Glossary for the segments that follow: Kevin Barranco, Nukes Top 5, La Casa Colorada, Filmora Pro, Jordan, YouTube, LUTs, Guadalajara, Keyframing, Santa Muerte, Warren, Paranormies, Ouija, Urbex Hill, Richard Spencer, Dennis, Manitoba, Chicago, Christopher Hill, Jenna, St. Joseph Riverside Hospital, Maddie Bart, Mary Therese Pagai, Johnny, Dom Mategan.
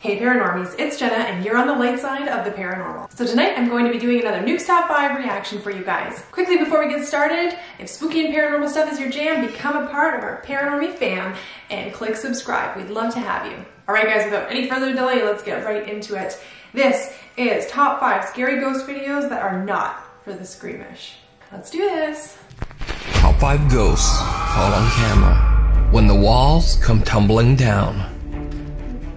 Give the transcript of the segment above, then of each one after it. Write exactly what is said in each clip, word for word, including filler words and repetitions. Hey Paranormies, it's Jenna and you're on The Light Side of the Paranormal. So tonight I'm going to be doing another Nukes Top five reaction for you guys. Quickly before we get started, if spooky and paranormal stuff is your jam, become a part of our Paranormie fam and click subscribe. We'd love to have you. Alright guys, without any further delay, let's get right into it. This is Top five Scary Ghost Videos That Are Not for the Screamish. Let's do this! Top five Ghosts Caught on Camera When the Walls Come Tumbling Down.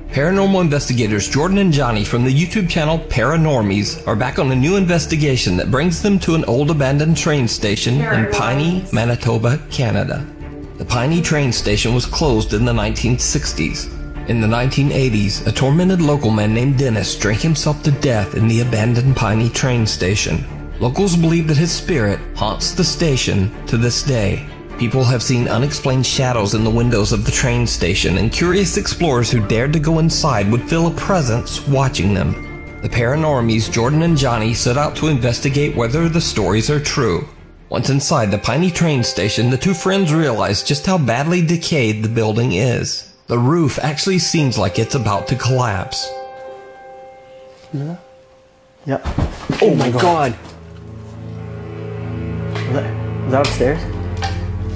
Paranormal investigators Jordan and Johnny from the YouTube channel Paranormies are back on a new investigation that brings them to an old abandoned train station in Piney, Manitoba, Canada. The Piney train station was closed in the nineteen sixties. In the nineteen eighties, a tormented local man named Dennis drank himself to death in the abandoned Piney train station. Locals believe that his spirit haunts the station to this day. People have seen unexplained shadows in the windows of the train station, and curious explorers who dared to go inside would feel a presence watching them. The Paranormies, Jordan and Johnny, set out to investigate whether the stories are true. Once inside the Piney train station, the two friends realized just how badly decayed the building is. The roof actually seems like it's about to collapse. Yeah. Yep. Oh, oh my God. God. Was that, was that upstairs?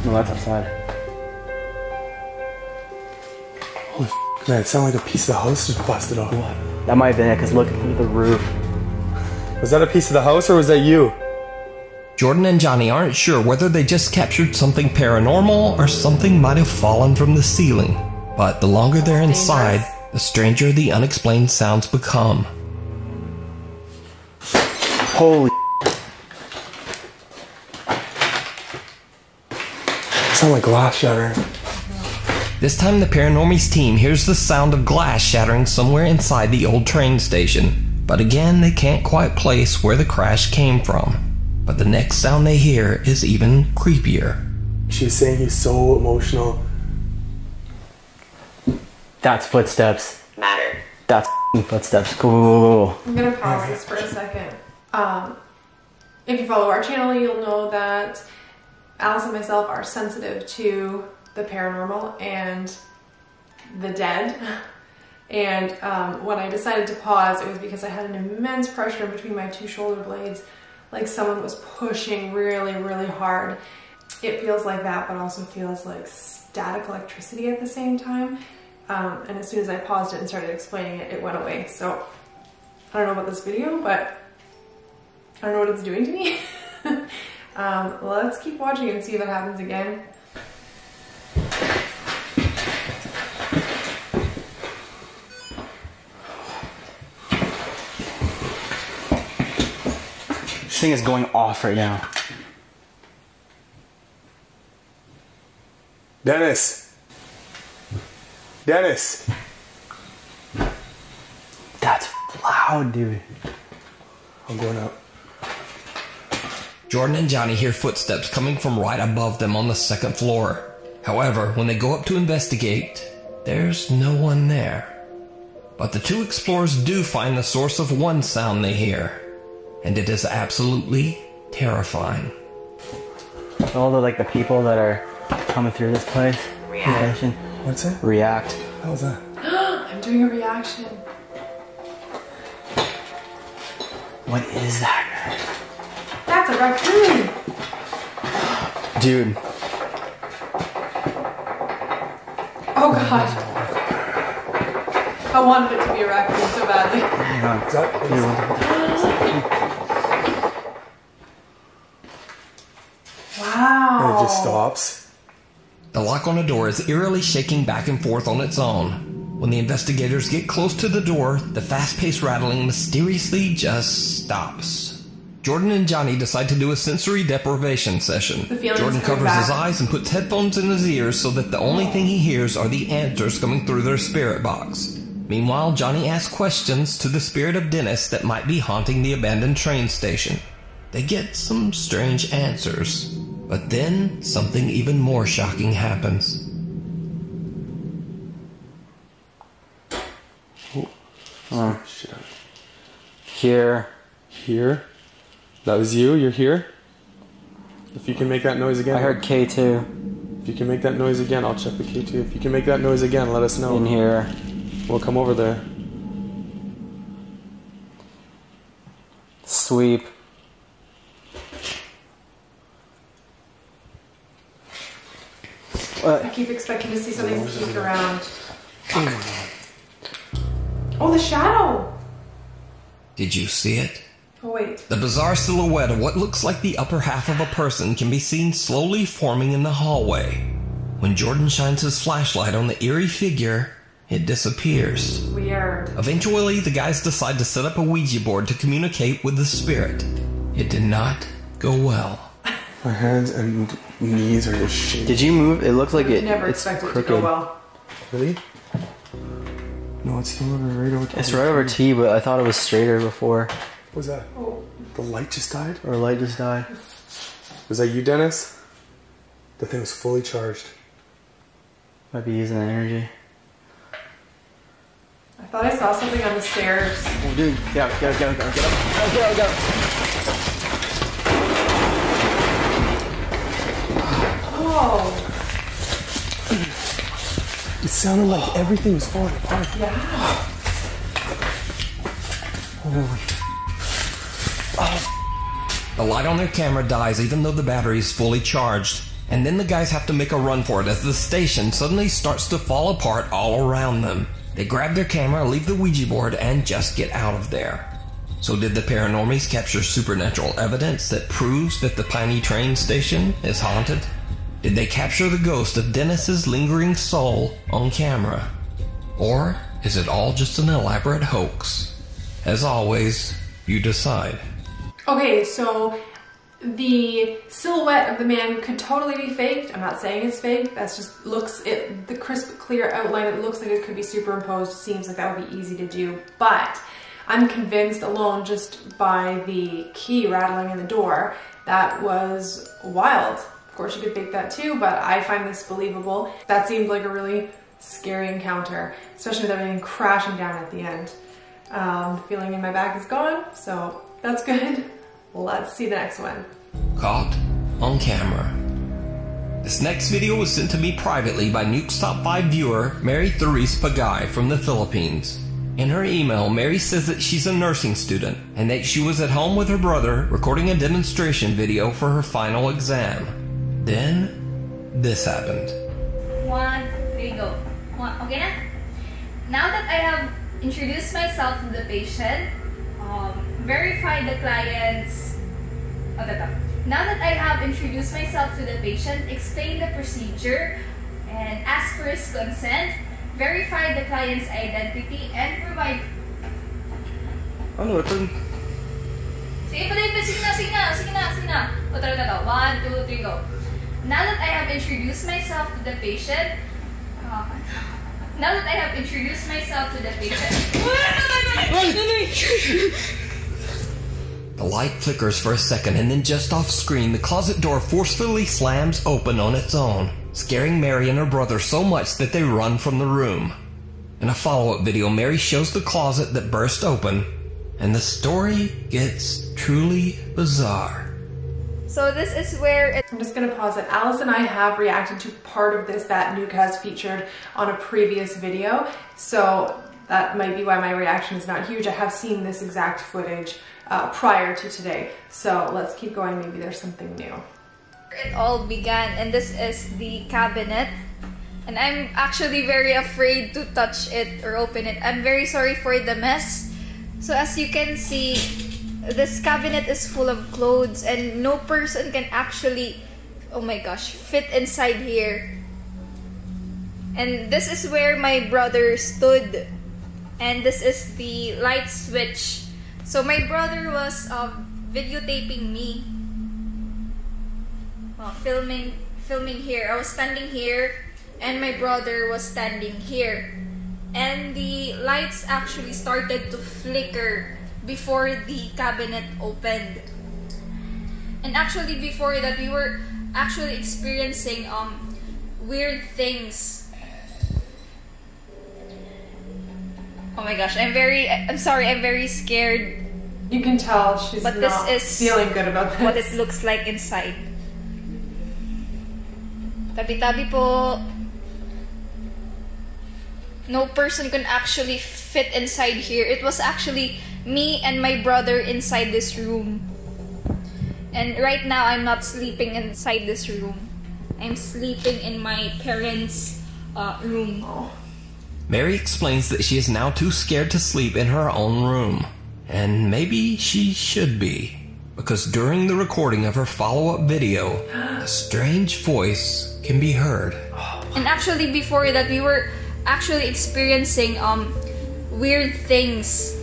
No, that's outside. Holy f***, man, it sounded like a piece of the house just busted off. What? That might have been it, because look at the roof. Was that a piece of the house, or was that you? Jordan and Johnny aren't sure whether they just captured something paranormal, or something might have fallen from the ceiling. But the longer they're inside, the stranger the unexplained sounds become. Holy sound like glass shattering. This time the Paranormies team hears the sound of glass shattering somewhere inside the old train station, but again they can't quite place where the crash came from. But the next sound they hear is even creepier. She's saying he's so emotional. That's footsteps. Matter. That's footsteps. Cool. I'm gonna pause this for a second. Um, if you follow our channel, you'll know that Alice and myself are sensitive to the paranormal and the dead, and um, when I decided to pause, it was because I had an immense pressure between my two shoulder blades, like someone was pushing really, really hard. It feels like that, but also feels like static electricity at the same time, um, and as soon as I paused it and started explaining it, it went away. So I don't know about this video, but I don't know what it's doing to me. Um, let's keep watching and see if it happens again. This thing is going off right now. Dennis! Dennis! That's loud, dude. I'm going up. Jordan and Johnny hear footsteps coming from right above them on the second floor. However, when they go up to investigate, there's no one there. But the two explorers do find the source of one sound they hear, and it is absolutely terrifying. All the like the people that are coming through this place. React. What's it? React. How was that? I'm doing a reaction. What is that? That's a raccoon! Dude. Oh god. I wanted it to be a raccoon so badly. Hang on. That is... Wow. And it just stops. The lock on the door is eerily shaking back and forth on its own. When the investigators get close to the door, the fast-paced rattling mysteriously just stops. Jordan and Johnny decide to do a sensory deprivation session. Jordan covers his eyes and puts headphones in his ears so that the only thing he hears are the answers coming through their spirit box. Meanwhile, Johnny asks questions to the spirit of Dennis that might be haunting the abandoned train station. They get some strange answers, but then something even more shocking happens. Oh, shit. Here. Here. That was you? You're here? If you can make that noise again. I heard K two. If you can make that noise again, I'll check the key too. If you can make that noise again, let us know. In here. We'll come over there. Sweep. What? I keep expecting to see something peek around. Oh, oh, the shadow! Did you see it? Oh, wait. The bizarre silhouette of what looks like the upper half of a person can be seen slowly forming in the hallway. When Jordan shines his flashlight on the eerie figure, it disappears. Weird. Eventually, the guys decide to set up a Ouija board to communicate with the spirit. It did not go well. My hands and knees are just shaking. Did you move? It looks like it. Never expected it to go well. Really? No, it's still over right over T. It's right over T, but I thought it was straighter before. What was that? Oh. The light just died? Or light just died. Was that you, Dennis? The thing was fully charged. Might be using that energy. I thought I saw something on the stairs. Oh, dude. Get out, get out, get out, get out, get out, get out, get out. Oh. It sounded like everything was falling apart. Yeah. Holy. Oh. The light on their camera dies even though the battery is fully charged. And then the guys have to make a run for it as the station suddenly starts to fall apart all around them. They grab their camera, leave the Ouija board, and just get out of there. So did the Paranormies capture supernatural evidence that proves that the Piney train station is haunted? Did they capture the ghost of Dennis's lingering soul on camera? Or is it all just an elaborate hoax? As always, you decide. Okay, so the silhouette of the man could totally be faked. I'm not saying it's fake. That's just looks, it, the crisp, clear outline, it looks like it could be superimposed. Seems like that would be easy to do. But I'm convinced alone just by the key rattling in the door. That was wild. Of course you could fake that too, but I find this believable. That seemed like a really scary encounter, especially with everything crashing down at the end. Um, the feeling in my back is gone, so that's good. Let's see the next one. Caught on camera. This next video was sent to me privately by Nukes Top five viewer Mary Therese Pagai from the Philippines. In her email, Mary says that she's a nursing student and that she was at home with her brother recording a demonstration video for her final exam. Then, this happened. One, three, go. One, okay na? Now that I have introduced myself to the patient, um, verified the client's... Oh, that's up. Now that I have introduced myself to the patient, explained the procedure, and asked for his consent, verified the client's identity, and provide... Ano, ito? Sige, patay pa. Sige na, sige na, sige na, sige na. O, tara, tara. One, two, three, go. Now that I have introduced myself to the patient, uh, now that I have introduced myself to the patient, the light flickers for a second and then just off screen, the closet door forcefully slams open on its own, scaring Mary and her brother so much that they run from the room. In a follow-up video, Mary shows the closet that burst open, and the story gets truly bizarre. So this is where it I'm just going to pause it. Alice and I have reacted to part of this that Nuke has featured on a previous video. So that might be why my reaction is not huge. I have seen this exact footage uh, prior to today. So let's keep going. Maybe there's something new. It all began, and this is the cabinet. And I'm actually very afraid to touch it or open it. I'm very sorry for the mess. So as you can see, this cabinet is full of clothes and no person can actually, oh my gosh, fit inside here. And this is where my brother stood, and this is the light switch. So my brother was uh, videotaping me, well, filming, filming here. I was standing here and my brother was standing here, and the lights actually started to flicker before the cabinet opened. And actually before that, we were actually experiencing um weird things. Oh my gosh, I'm very I'm sorry, I'm very scared. You can tell she's but not this is feeling good about this. What it looks like inside. Tabi-tabi po. No person can actually fit inside here. It was actually me and my brother inside this room. And right now, I'm not sleeping inside this room. I'm sleeping in my parents' uh, room. Mary explains that she is now too scared to sleep in her own room. And maybe she should be. Because during the recording of her follow-up video, a strange voice can be heard. And actually, before that, we were actually experiencing um weird things.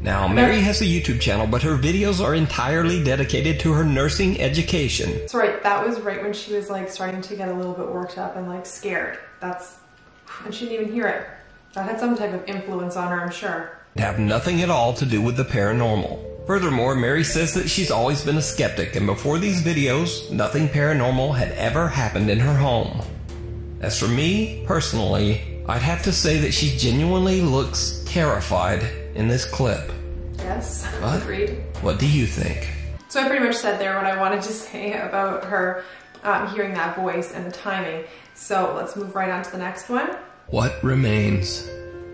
Now, Mary has a YouTube channel, but her videos are entirely dedicated to her nursing education. That's right. That was right when she was like starting to get a little bit worked up and like scared. That's, and she didn't even hear it. That had some type of influence on her, I'm sure. Have nothing at all to do with the paranormal. Furthermore, Mary says that she's always been a skeptic, and before these videos, nothing paranormal had ever happened in her home. As for me, personally, I'd have to say that she genuinely looks terrified in this clip. Yes, agreed. What do you think? So I pretty much said there what I wanted to say about her um, hearing that voice and the timing. So let's move right on to the next one. What remains?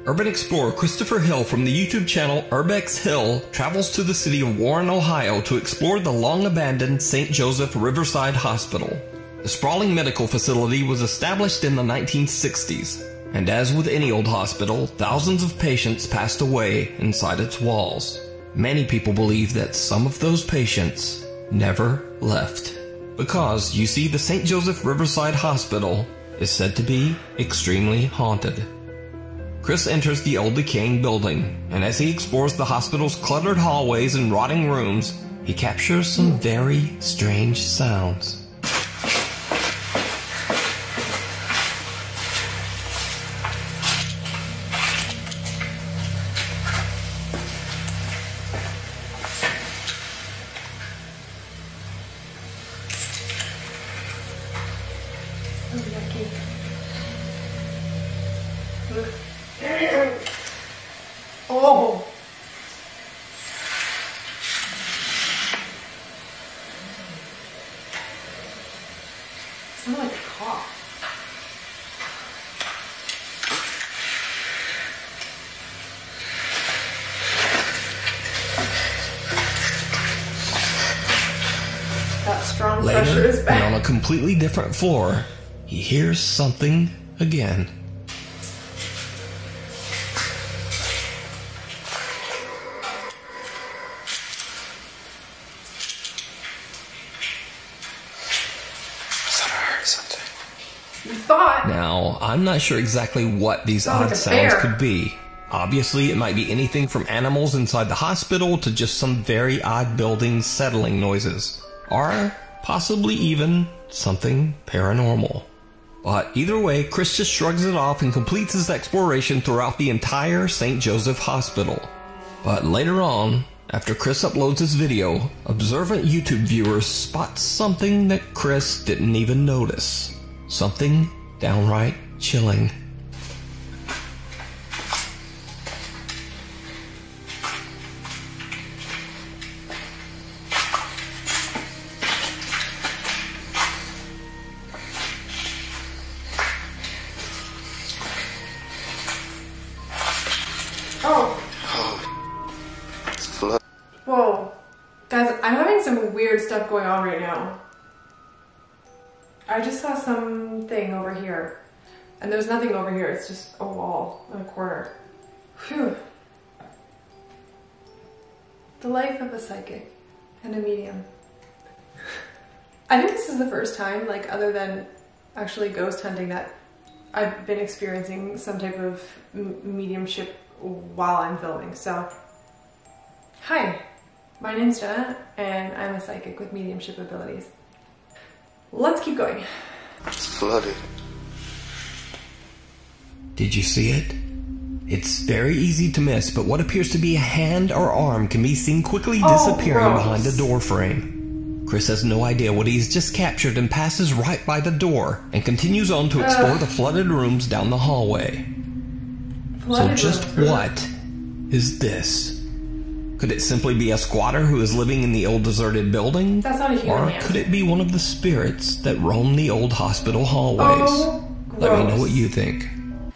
Urban explorer Christopher Hill from the YouTube channel Urbex Hill travels to the city of Warren, Ohio to explore the long-abandoned Saint Joseph Riverside Hospital. The sprawling medical facility was established in the nineteen sixties, and as with any old hospital, thousands of patients passed away inside its walls. Many people believe that some of those patients never left. Because, you see, the Saint Joseph Riverside Hospital is said to be extremely haunted. Chris enters the old decaying building, and as he explores the hospital's cluttered hallways and rotting rooms, he captures some very strange sounds. Completely different floor, he hears something again. I heard something. You thought? Now, I'm not sure exactly what these odd sounds could be. Obviously, it might be anything from animals inside the hospital to just some very odd building settling noises. Or possibly even something paranormal. But either way, Chris just shrugs it off and completes his exploration throughout the entire Saint Joseph Hospital. But later on, after Chris uploads his video, observant YouTube viewers spot something that Chris didn't even notice. Something downright chilling. Stuff going on right now. I just saw something over here, and there's nothing over here. It's just a wall and a corner. Whew. The life of a psychic and a medium. I think this is the first time, like, other than actually ghost hunting, that I've been experiencing some type of mediumship while I'm filming. So, hi. My name's Jenna, and I'm a psychic with mediumship abilities. Let's keep going. It's flooded. Did you see it? It's very easy to miss, but what appears to be a hand or arm can be seen quickly disappearing oh, behind a door frame. Chris has no idea what he's just captured and passes right by the door and continues on to explore uh, the flooded rooms down the hallway. So just room. What is this? Could it simply be a squatter who is living in the old deserted building? That's not a human hand. Or could it be one of the spirits that roam the old hospital hallways? Oh, gross. Let me know what you think.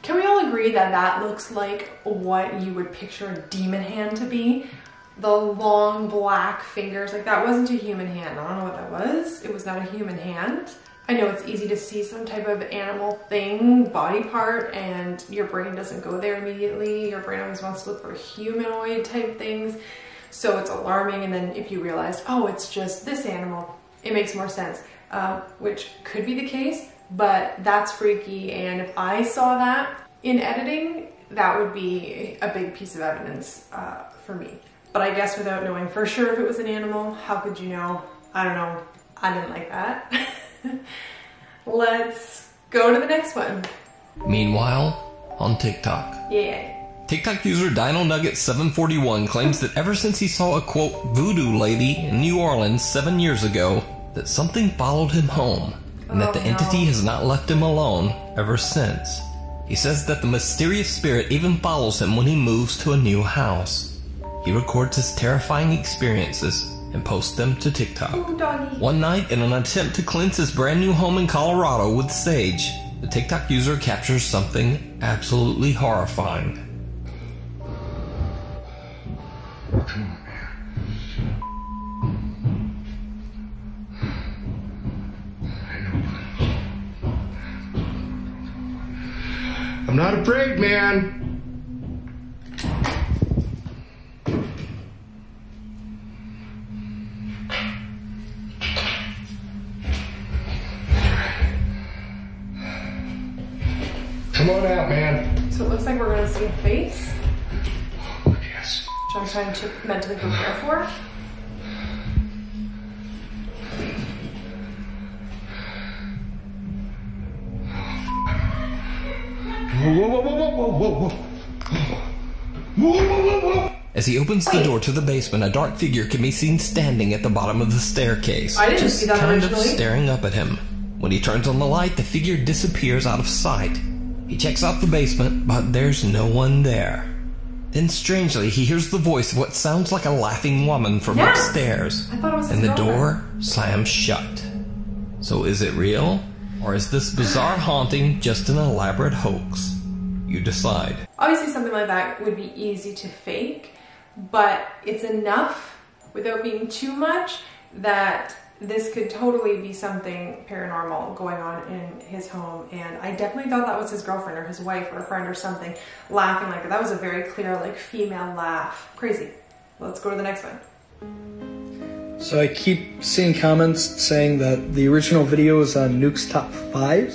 Can we all agree that that looks like what you would picture a demon hand to be? The long black fingers, like that wasn't a human hand. I don't know what that was. It was not a human hand. I know it's easy to see some type of animal thing, body part, and your brain doesn't go there immediately. Your brain always wants to look for humanoid type things. So it's alarming, and then if you realize, oh, it's just this animal, it makes more sense, uh, which could be the case, but that's freaky. And if I saw that in editing, that would be a big piece of evidence uh, for me. But I guess without knowing for sure if it was an animal, how could you know? I don't know. I didn't like that. Let's go to the next one. Meanwhile, on TikTok. Yeah. TikTok user Dino Nugget seven forty-one claims that ever since he saw a quote voodoo lady in New Orleans seven years ago, that something followed him home, and oh, that the no. entity has not left him alone ever since. He says that the mysterious spirit even follows him when he moves to a new house. He records his terrifying experiences and post them to TikTok. Ooh, one night, in an attempt to cleanse his brand new home in Colorado with sage, the TikTok user captures something absolutely horrifying. I'm not afraid, man. Come on out, man. So it looks like we're gonna see a face. Oh, yes. Which I'm trying to mentally prepare for. Whoa, whoa, whoa, whoa, whoa, whoa, whoa, whoa, whoa, whoa. As he opens Wait. the door to the basement, a dark figure can be seen standing at the bottom of the staircase. I didn't just see that kind originally. of staring up at him. When he turns on the light, the figure disappears out of sight. He checks out the basement, but there's no one there. Then strangely, he hears the voice of what sounds like a laughing woman from yeah. upstairs, I thought it was and the door slams shut. So is it real, or is this bizarre haunting just an elaborate hoax? You decide. Obviously something like that would be easy to fake, but it's enough, without being too much, that this could totally be something paranormal going on in his home. And I definitely thought that was his girlfriend or his wife or a friend or something laughing like that. That was a very clear, like, female laugh. Crazy. Let's go to the next one. So I keep seeing comments saying that the original video is on Nukes Top five.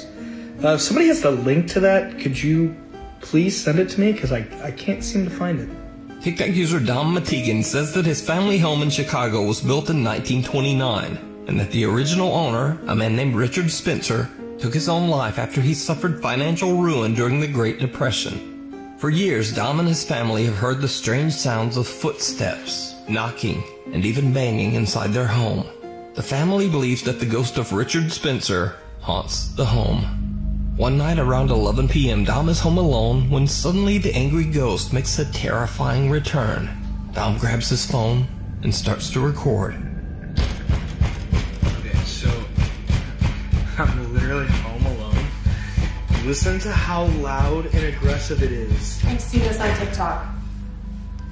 Uh, if somebody has the link to that, could you please send it to me? Because I, I can't seem to find it. TikTok user Dom Mategan says that his family home in Chicago was built in nineteen twenty-nine. And that the original owner, a man named Richard Spencer, took his own life after he suffered financial ruin during the Great Depression. For years, Dom and his family have heard the strange sounds of footsteps, knocking, and even banging inside their home. The family believes that the ghost of Richard Spencer haunts the home. One night around eleven p m, Dom is home alone when suddenly the angry ghost makes a terrifying return. Dom grabs his phone and starts to record. I'm literally home alone. Listen to how loud and aggressive it is. I've seen this on TikTok.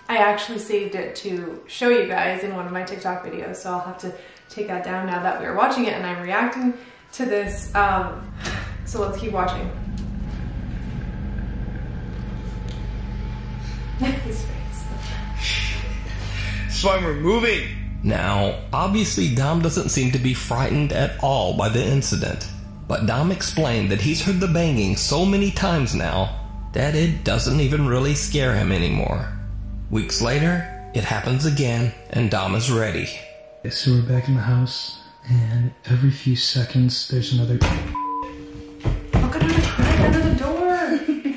I actually saved it to show you guys in one of my TikTok videos, so I'll have to take that down now that we are watching it and I'm reacting to this. Um, so let's keep watching. His face. So I'm removing. Now, obviously Dom doesn't seem to be frightened at all by the incident, but Dom explained that he's heard the banging so many times now that it doesn't even really scare him anymore. Weeks later, it happens again, and Dom is ready. So we're back in the house, and every few seconds there's another... Look at her crack under the door!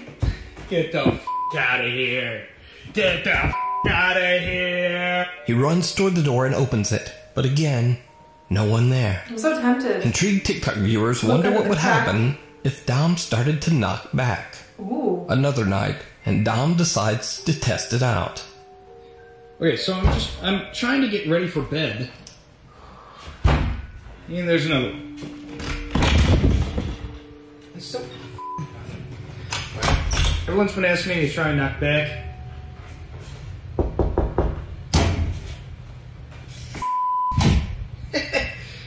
Get the f*** out of here! Get the f*** out of here! He runs toward the door and opens it, but again, no one there. I'm so tempted. Intrigued TikTok viewers Look wonder what would crack. happen if Dom started to knock back. Ooh. Another night, and Dom decides to test it out. Okay, so I'm just, I'm trying to get ready for bed. And there's another one. It's so f***ing nothing. Everyone's been asking me to try and knock back.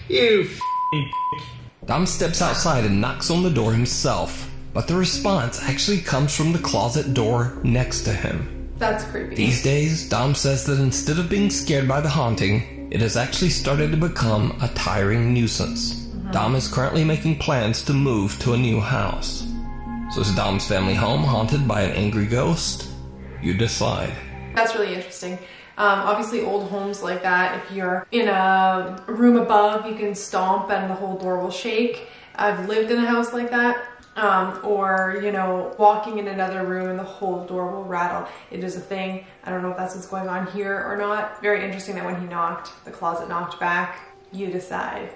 You f***ing Dom steps outside and knocks on the door himself, but the response actually comes from the closet door next to him. That's creepy. These days, Dom says that instead of being scared by the haunting, it has actually started to become a tiring nuisance. Mm-hmm. Dom is currently making plans to move to a new house. So is Dom's family home haunted by an angry ghost? You decide. That's really interesting. Um, obviously old homes like that, if you're in a room above, you can stomp and the whole door will shake. I've lived in a house like that. Um, or, you know, walking in another room and the whole door will rattle. It is a thing. I don't know if that's what's going on here or not. Very interesting that when he knocked, the closet knocked back. You decide.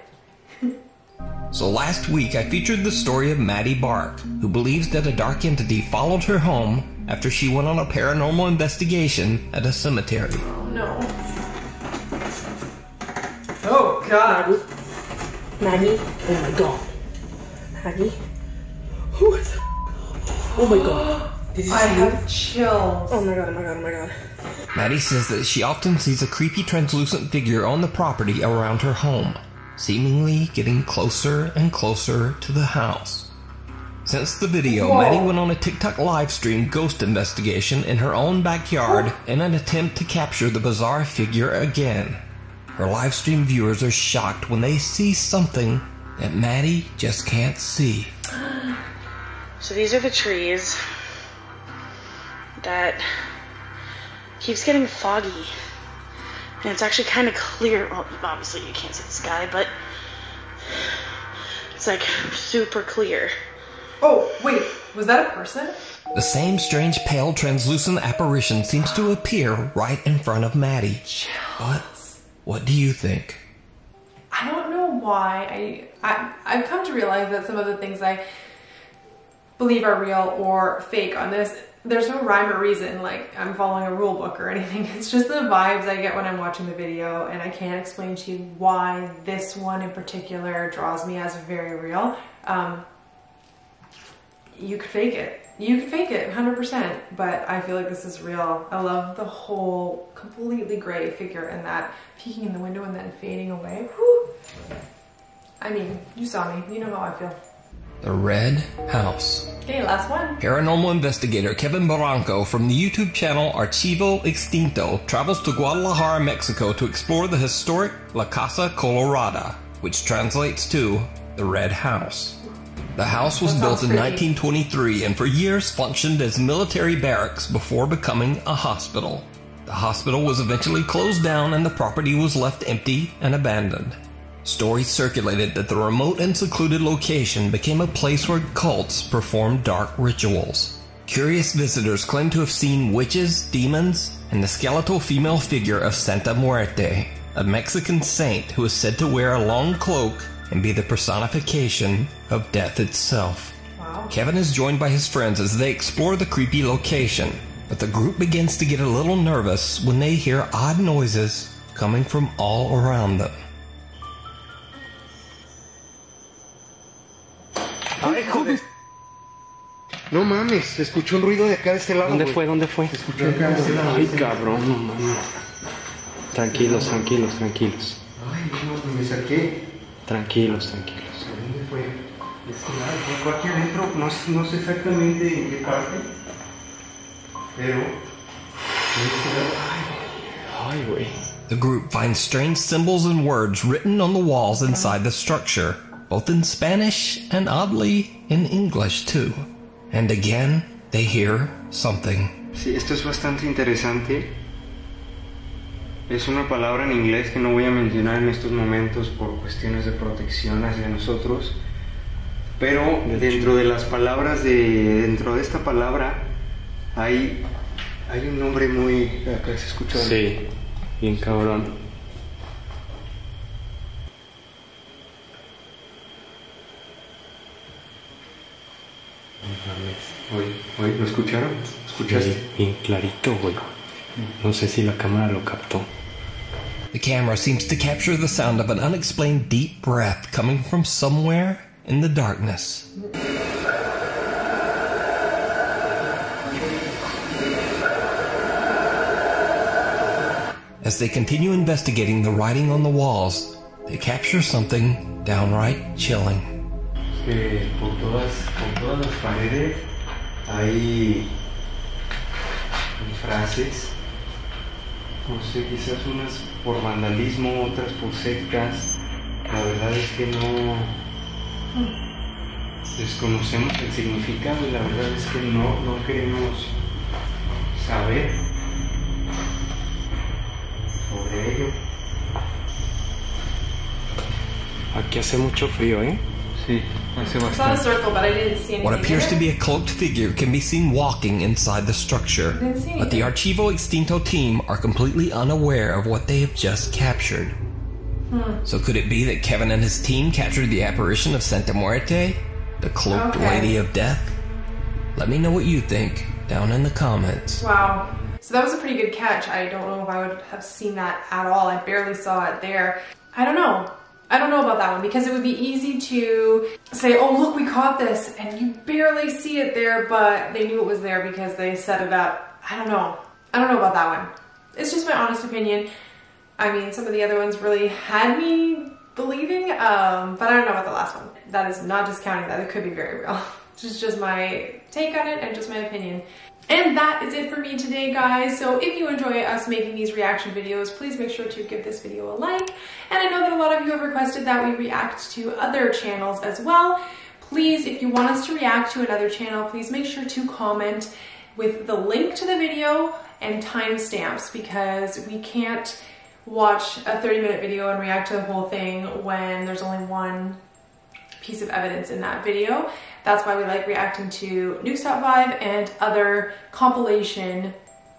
So last week I featured the story of Maddie Bart, who believes that a dark entity followed her home after she went on a paranormal investigation at a cemetery. Oh no. Oh God. Maggie, oh my God. Maggie, who is that? Oh my God. Did you I see have it? Chills. Oh my God, oh my God, oh my God. Maddie says that she often sees a creepy translucent figure on the property around her home, seemingly getting closer and closer to the house. Since the video, Whoa. Maddie went on a TikTok live stream ghost investigation in her own backyard in an attempt to capture the bizarre figure again. Her live stream viewers are shocked when they see something that Maddie just can't see. So these are the trees that keeps getting foggy. And it's actually kind of clear. Well, obviously you can't see the sky, but it's like super clear. Oh, wait, was that a person? The same strange, pale, translucent apparition seems to appear right in front of Maddie. Chills. But what do you think? I don't know why. I, I, I've come to realize that some of the things I believe are real or fake on this, there's no rhyme or reason, like I'm following a rule book or anything. It's just the vibes I get when I'm watching the video, and I can't explain to you why this one in particular draws me as very real. Um, You could fake it. You could fake it one hundred percent, but I feel like this is real. I love the whole completely gray figure and that peeking in the window and then fading away. Whew. I mean, you saw me. You know how I feel. The Red House. Okay, last one. Paranormal investigator Kevin Barranco from the YouTube channel Archivo Extinto travels to Guadalajara, Mexico to explore the historic La Casa Colorada, which translates to the Red House. The house was built in nineteen twenty-three and for years functioned as military barracks before becoming a hospital. The hospital was eventually closed down and the property was left empty and abandoned. Stories circulated that the remote and secluded location became a place where cults performed dark rituals. Curious visitors claimed to have seen witches, demons, and the skeletal female figure of Santa Muerte, a Mexican saint who is said to wear a long cloak and be the personification of death itself. Wow. Kevin is joined by his friends as they explore the creepy location, but the group begins to get a little nervous when they hear odd noises coming from all around them. Ay, joder. No mames, se escuchó un ruido de acá de este lado. ¿Dónde fue? ¿Dónde fue? Se escuchó acá de este lado. Ay, cabrón, no mames. Tranquilos, tranquilos, tranquilos. Ay, no, me saqué. Tranquilos, tranquilos. ¿Dónde fue? Este lado, fue aquí adentro, no, no sé exactamente en qué parte, pero... Ay, güey. The group finds strange symbols and words written on the walls inside the structure, both in Spanish and oddly in English too. And again, they hear something. Sí, esto es bastante interesante. Es una palabra en inglés que no voy a mencionar en estos momentos por cuestiones de protección hacia nosotros, pero dentro de las palabras de dentro de esta palabra hay hay un nombre muy acá se escucha. Sí, bien cabrón. Hoy, hoy, ¿lo escucharon? ¿Escuchaste? Bien, bien clarito, güey. No sé si la cámara lo captó. The camera seems to capture the sound of an unexplained deep breath coming from somewhere in the darkness. As they continue investigating the writing on the walls, they capture something downright chilling. Por todas, por todas las paredes hay frases, no sé, quizás unas por vandalismo, otras por sectas. La verdad es que no desconocemos el significado y la verdad es que no, no queremos saber sobre ello. Aquí hace mucho frío, eh? Sí, hace bastante. I saw a circle, but I didn't see anything. What appears to be a cloaked figure can be seen walking inside the structure, but the Archivo Extinto team are completely unaware of what they have just captured. Hmm. So could it be that Kevin and his team captured the apparition of Santa Muerte, the cloaked okay. lady of death? Let me know what you think down in the comments. Wow. So that was a pretty good catch. I don't know if I would have seen that at all. I barely saw it there. I don't know. I don't know about that one, because it would be easy to say, oh, look, we caught this, and you barely see it there, but they knew it was there because they set it up. I don't know. I don't know about that one. It's just my honest opinion. I mean, some of the other ones really had me believing, um, but I don't know about the last one. That is not discounting that. It could be very real. It's just, just my take on it and just my opinion. And that is it for me today, guys. So if you enjoy us making these reaction videos, please make sure to give this video a like. And I know that a lot of you have requested that we react to other channels as well. Please, if you want us to react to another channel, please make sure to comment with the link to the video and timestamps, because we can't watch a thirty minute video and react to the whole thing when there's only one piece of evidence in that video. That's why we like reacting to Nukes Top five and other compilation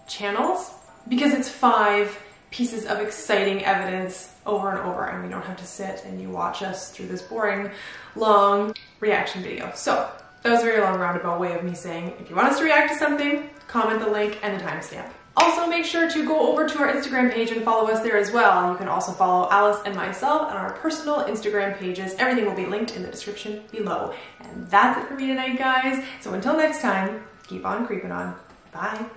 channels, because it's five pieces of exciting evidence over and over, and we don't have to sit and you watch us through this boring, long reaction video. So that was a very long roundabout way of me saying, if you want us to react to something, comment the link and the timestamp. Also, make sure to go over to our Instagram page and follow us there as well. You can also follow Alice and myself on our personal Instagram pages. Everything will be linked in the description below. And that's it for me tonight, guys. So until next time, keep on creeping on. Bye.